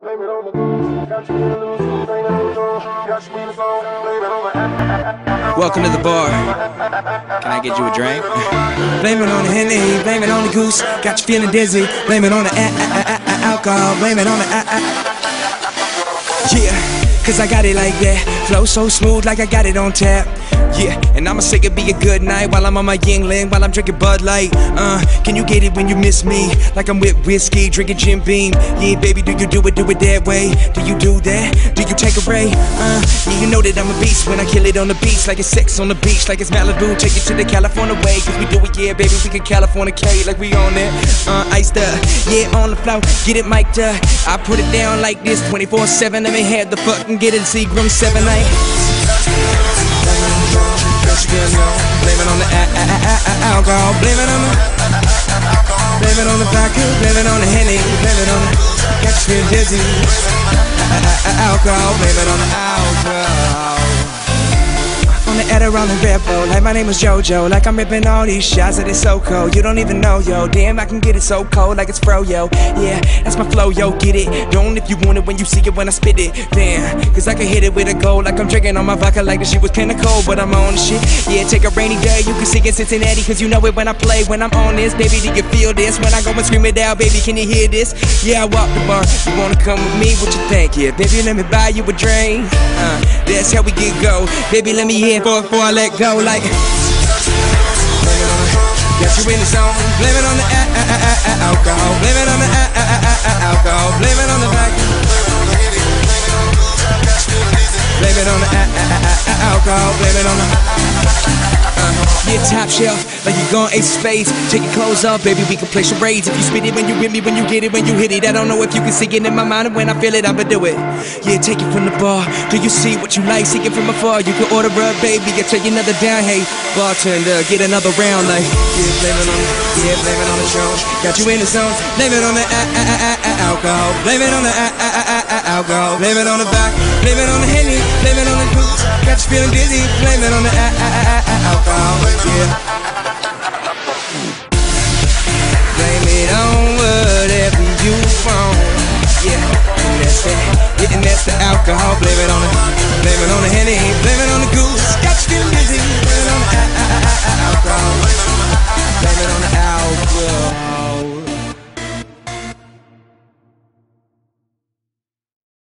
Blame it on the got you in the loose, blame it on the door, got you in the phone, blame it on the welcome to the bar. Can I get you a drink? Blame it on the Henny, blame it on the goose, got you feeling dizzy, blame it on the alcohol, blame it on the yeah. Cause I got it like that, flow so smooth like I got it on tap. Yeah, and I'ma say it be a good night while I'm on my Yingling, while I'm drinking Bud Light. Can you get it when you miss me? Like I'm with whiskey, drinking Jim Beam. Yeah, baby, do you do it that way? Do you do that? Do you take a break? Yeah, you know that I'm a beast when I kill it on the beach, like it's sex on the beach, like it's Malibu. Take it to the California way, cause we do it, yeah, baby, we can California K, like we on it. Iced up, yeah, on the floor, get it mic'd up. I put it down like this, 24/7, let me have the fucking get in Seagram 7 night. Blame it on the alcohol, blame it on the vodka, blame it on the Henny, blame it on the got you feeling dizzy, alcohol, blame it on the alcohol. Around the red bull, like my name is JoJo, like I'm ripping all these shots, it is so cold, you don't even know, yo, damn, I can get it so cold, like it's froyo, yeah, that's my flow, yo, get it, don't if you want it, when you see it, when I spit it, damn, cause I can hit it with a goal, like I'm drinking on my vodka, like this shit was kinda cold, but I'm on shit, yeah, take a rainy day, you can see in Cincinnati, cause you know it when I play, when I'm on this, baby, do you feel this, when I go and scream it out, baby, can you hear this, yeah, I walk the bar, you wanna come with me, what you think, yeah, baby, let me buy you a drink, that's how we get go, baby, let me hear for before I let go, like got you in the zone. Blame it on the alcohol. Blame it on the alcohol. Blame it on the back. Blame it on the alcohol. Blame it on the yeah, top shelf, like you're going ace of spades. Take your clothes off, baby, we can play charades. If you spit it when you with me, when you get it, when you hit it, I don't know if you can see it in my mind, and when I feel it, I'ma do it. Yeah, take it from the bar. Do you see what you like? See it from afar. You can order a baby, get take another down. Hey, bartender, get another round. Like yeah, blame it on the, yeah, blame it on the show. Got you in the zone. Blame it on the alcohol. Blame it on the alcohol. Blame it on the back. Blame it on the Henny. Blame it on the booze. Got you feeling dizzy. Blame it on the alcohol.